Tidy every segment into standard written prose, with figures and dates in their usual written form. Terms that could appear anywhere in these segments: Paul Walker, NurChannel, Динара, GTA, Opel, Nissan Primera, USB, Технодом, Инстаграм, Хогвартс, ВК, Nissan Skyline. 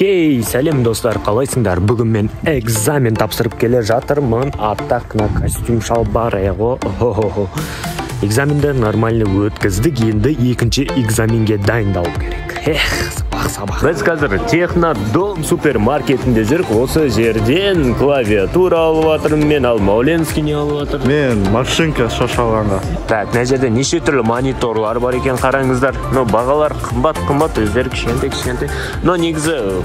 Ей, сәлем достар, қалайсыңдар? Бүгін мен экзамен тапсырып келе жатырмын. Атақна костюм шалбар аяғы. Экзаменді нормально өткіздік, енді екінші экзаменге дайындалу керек. Сабақ. Біз қазір Технодом супермаркетінде жүрік. Осы жерден клавиатура алып атырым, мен Алмауленский не алып атырым. Мен машинка шашалғанда. Так, мына жерде неше түрлі мониторлар бар екен, қараңыздар. Но бағалар қымбат, өздері кішкентай. Но негізі,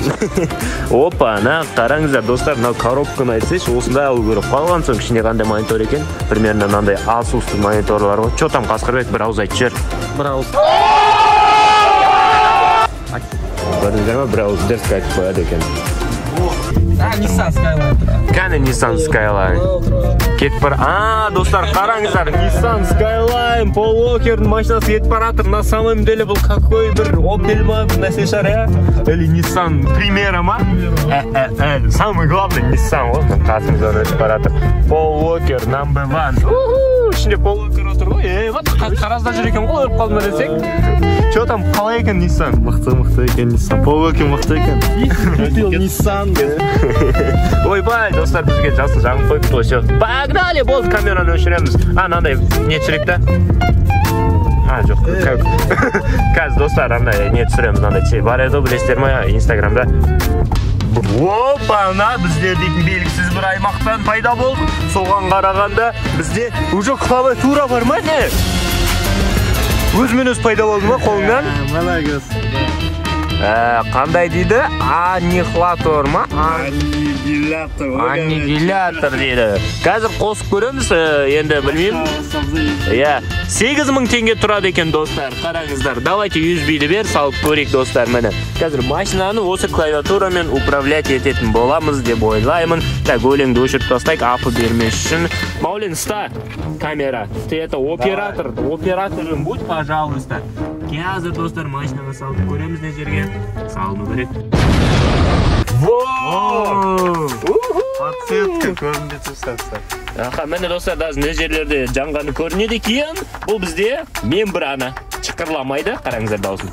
опа, ана, қараңыздар, достар, мына коробканы айтсайшы, осындай алу көріп қалған соң ішінде қандай монитор екен? Примерно мынандай асусты мониторлар ғой. Че там қасқырбек, бір ауыз айтып жібер. Бір ауыз. Көрдіңдер ма, бірауыз дерске айтып қояды екен. Nissan Skyline. Кәне Nissan Skyline. Кетіп бар. Достар, қараңыздар. Nissan Skyline, Paul Walker'ның машинасы кетіп баратыр. На самом деле бұл какой бір Opel ма, нәрсе шығар, ә? Или Nissan Primera ма? Самый главный Nissan, вот қасымыздан өтіп баратыр. Paul Walker number one. Ішінде Paul Walker отыр ғой. Вот қаразда жүр екен ғой, өліп қалдым десек. Что там, қалай екен Nissan? Мықты екен Nissan. Paul Walker мықты екен. Nissan, да? Ойбай, достар, бізге жасын жаңын қойып тұлшы. Погнали, болды, камераны өшіреміз. Анандай, не түсіректі? Жоқ, қазір, достар, андай, не түсіреміз, андай, бар еді, білестер ма, инстаграмда. Опа, ана, бізде дейтін белгісіз бір аймақтан пайда болды. Соған қарағанда бізде уже клавиатура бар ма, не? Өзмен-өз пайда болды ма қолыңнан? Малагыз. Қандай дейді? Аннихлатор ма? Аннигилятор дейді. Қазір қосып көреміз, енді білмеймін. 8000 теңге тұрады екен, достар. Қараңыздар. Давайте USB-ді бер, салып көрейік, достар, міне. Қазір машинаны осы клавиатурамен управлять ететін боламыз деп ойлаймын. Так, өлеңді өшіріп тастайық, апы бермес үшін. Маулен, ста, камера. Ты это оператор. Операторым будь, пожалуйста. Қазір, достар, машинаны салып көреміз не жерге. Салыну керек. Воу! Подсветка көрінді түсті. Аха, мені, достар, даже не жерлерде жанғаны көрінеді екен. Бұл бізде мембрана. Шықырламайды, қараңыздар даусын.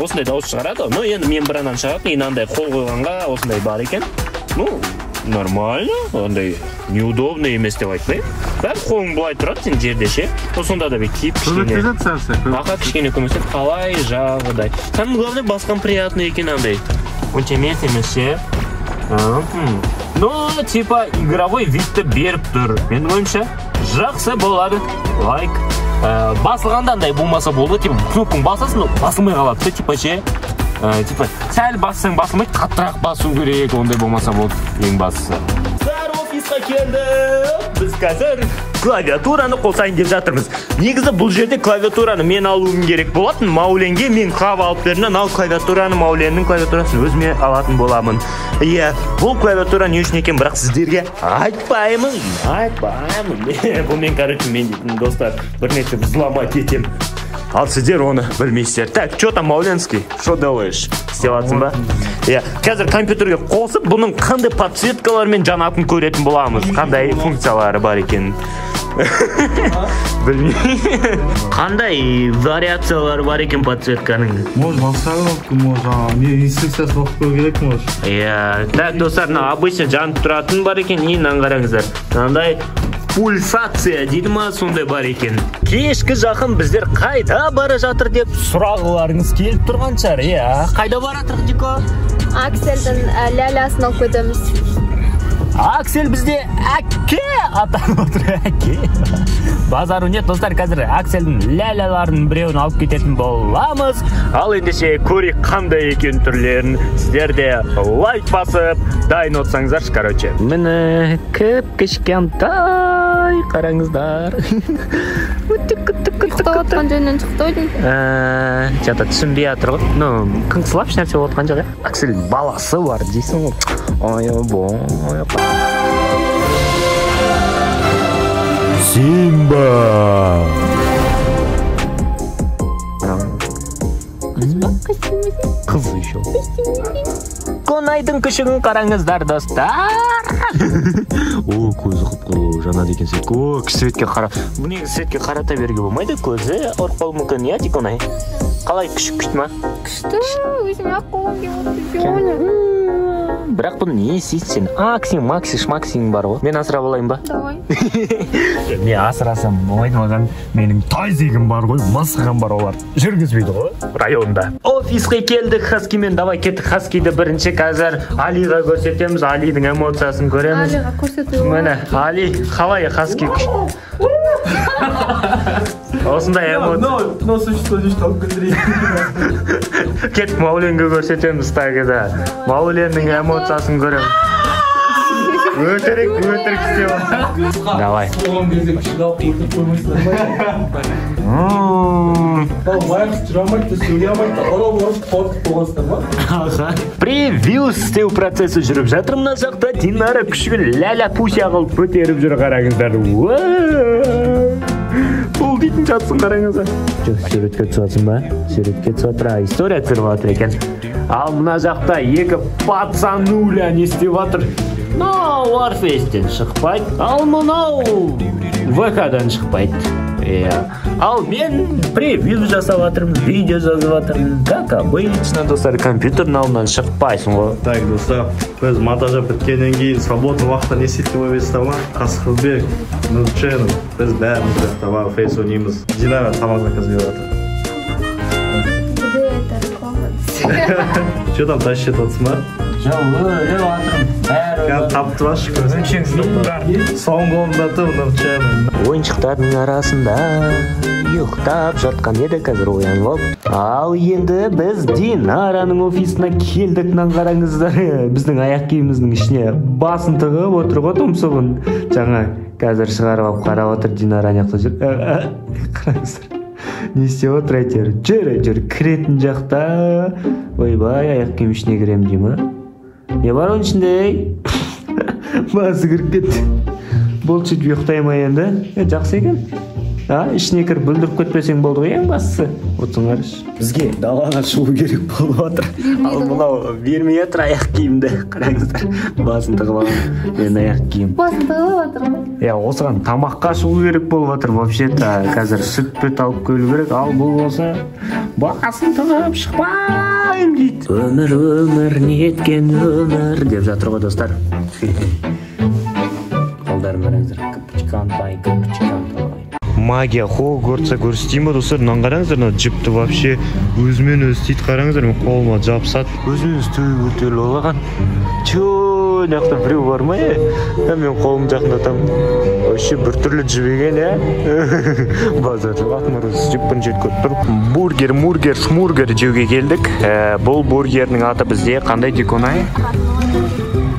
Осындай дауыс шығарады, но енді мембранан шығатын, инандай қол қойғанға осындай бар екен. Ну, нормально, ондай неудобно емес деп айтпай. Бәрі қолың бұлай тұрады, сен жерде ше. Осында да бе кейіп кішкене. Ақа кішкене көмесет қалай жағыдай. Самым главный басқан приятный екен андай. Ультимет емес ше. Но, типа, игровой видті беріп тұр. Мен ойымша, жақсы болады. Лайк. Басылғанда андай болмаса болды. Типа, кнопкың басасын, басылмай қалады. Типа ше. Типа, сәл бассаң басылмайды, қаттырақ басу керек. Ондай болмаса болды. Ең басысы. Біз қазір клавиатураны қолсайын деп жатырмыз. Негізі бұл жерде клавиатураны мен алуым керек болатын. Мауленге мен қап алып берінен ал клавиатураны, Мауленнің клавиатурасын өзіме алатын боламын. Бұл клавиатура не үшін екен, бірақ сіздерге айтпаймын. Бұл мен, короче, мен дейтін, достар, бірнеше взломать етем. Ал сіздер оны білмейсіздер. Так, что там, Мауленский? Что делаешь? Істелатсың ба? Қазір компьютерге қосып, бұның қандай подсветкалармен жанатын көретін боламыз. Қандай функциялары бар екен. Білмеймін. Қандай вариациялары бар екен подсветканың? Мож, басарлық, мож, инструкциясы оқып керек, мож. Так, достар, обычно жанып тұратын бар екен, ең аңғараңыздар. Қандай пульсация дейді ма, сондай бар екен. Кешкі жақын біздер қайда бара жатыр деп сұрағыларыңыз келіп тұрған шығар. Қайда бара жатыр, Дико? Аксельдің ләләсін алып көтеміз. Аксель бізде әке атанып отыр, әке. Базару нет, достар, қазір Аксельдің ләләларының біреуін алып кететін боламыз. Ал ендеше көрек қандай екен түрлерін. Сіздерде лайк басып, дайын отсаңыздаршы, короче. Мені кіп кішкентай. Қараңыздар. Құқтауатқан жөнінен шықтойдың? Жата түсінбей атыр ғой. Ну, күн қысылап шынәрсе отқан жағы. Аксель баласы бар дейсің ғой. Симба! Қызы еще. Конайдың күшігін қараңыздар, достар. О, көзі құпқылы жанады екен сөйтке. О, кісіретке қара. Бұны кісіретке қарата берге болмайды, көзі орқпал мүмкін, иә, тек онай? Қалай күшіп күшті ма? Күшті, өзім ақ қолым деп. Бірақ бұны не сетсен? Аксин, макси, шмаксин бар ғой. Мен асыра болайын ба? Давай. Мен асырасам, ойдымаған менің тайзегім бар ғой, масығам бар олар. Жүргізбейді ғой районда. Офиске келдік хаскимен, давай кеттік хаскиді бірінші қазір Алиға көрсетеміз, Алидің эмоциясын көреміз. Алиға көрсетеміз. Міне, Али, қалай хаски күшті? Осындай эмоция. Но существует, что внутри. Кет Мауленге көрсетеміз тағыда. Мауленнің эмоциясын көреміз. Өтірік, өтірік істеу. Давай. Оған кезде күшігал қиылтып қоймайсыздар. Превью істеу процесі жүріп жатыр мына жақта. Динара күшігін ләлә пуся қылып көтеріп жүр қараңыздар. Бұл дейтін жатсын қараңыздар. Сөретке түсуатсын ба? Сөретке түсуатыр. История түсірватыр екен. Ал мына жақта екі пацануля не істеватыр. Мынау Warface'тен шықпайды, ал мынау ВК-дан шықпайды. Ал мен превью жасап жатырмын, видео жазып жатырмын, как обычно, достар, компьютердің алдынан шықпайсың ғой. Так, достар, біз монтажы біткеннен кейін свободный уақытта не істейтін боласыздар ма? Қасықбек, NurChannel, біз бәріміз бірге Warface ойнаймыз. Динара тамақ заказып жатыр. Че там тащит от сма? Ойыншықтардың арасында ұйықтап жатқан еді, қазір оянып алып. Ал енді біз Динараның офисына келдік. Нан қараңыздар, біздің аяқ киіміміздің ішіне басын тығып отыр ғой тұмсығын. Жаңа қазір шығарып алып қарап отыр Динара аяқта жүр. Қараңыздар. Не істеп отыр әйтеуір, жүр кіретін жақта. Ойбай, аяқ киім ішіне кірем дей ма? Не бар оның ішінде? Басы кіріп кетті. Бұл сөйтіп ұйықтай ма енді? Жақсы екен. Ішіне кіріп бүлдіріп кетпесең болды ғой ең бастысы. Отырыңдаршы. Бізге далаға шығу керек болып отыр. Ал мынау бермей отыр аяқ киімді. Қараңыздар, басын тығып алған мен аяқ киім. Басын тығып отыр ма? Я осыған тамаққа шығу керек болып отыр. Вообще-то қазір сүт-пет алып келу керек. Ал бұл болса басын тығып шықпайым дейді. Өмір неткен өмір деп жатыр ғой достар. Қолдарын қараңыздар. Капычкантай. Магия Хогвартсты көрсетейін ба достар? Нан қараңыздар, джипті вообще өзімен өзі істейді. Қараңыздар, қолыма жабысады. Өзімен өзі төбеге көтеріліп алған. Чоо! Нақтан біреу бар ма? Мен қолым жақындатамын. Өші бір түрлі жібеген, базарды ақмұрыз жіппін жет көттір. Бургер, мургер, шмургер жеуге келдік. Бұл бургерінің аты бізде қандай деконай?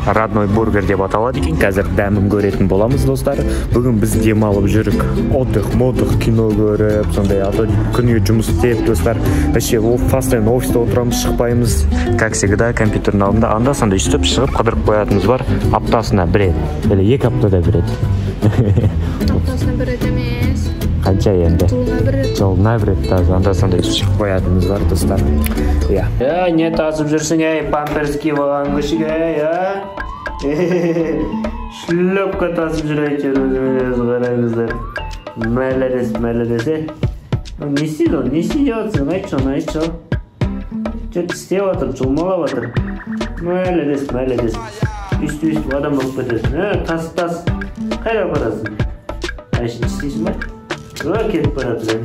Родной бургер деп аталады екен. Қазір дәмім көретін боламыз, достар. Бүгін біз демалып жүрік. Отық-модық кино көріп, сондай ата күнге жұмыс істеп, достар. Әше, постоянно офисте отырамыз, шықпаймыз. Как всегда, компьютердің алдында анда-санда үстіп шығып қыдырып қоятынымыз бар. Аптасына бір рет. Біле, екі аптада бір рет. Аптасына бір рет емес. Қанша енді? Жылына бір рет. Жылына бір рет тазы. Анда-санда үстіп шығып қоятынымыз бар, достар. Не тасып жүрсің, әй, памперский болған күшіге, әй, шлепка тасып жүрәйтер өзімен өзі қараңыздар. Мәлірес не істейді ол? Не істейді отсың? Айтшы жет істеп атыр, жылмалап атыр. Мәлірес үсті адам болып көтесің. Тас қайда барасың? Айшын істейсің ба? Кетіп баратыр.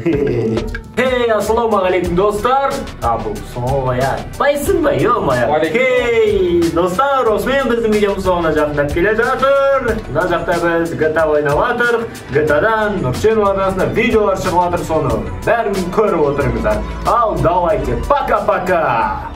Хей, ассалаумағалейкум, достар. Бұл соңғы аяқ. Байсың ба, ем аяқ. Хей, достар, осымен біздің видеомыз соңына жақындап келе жатыр. Мына жақта біз GTA ойнап жатырық. GTA-дан NurChannel арнасында видеолар шығып жатыр, соны бәрін көріп отырыңыздар. Ал давайте, пока-пока!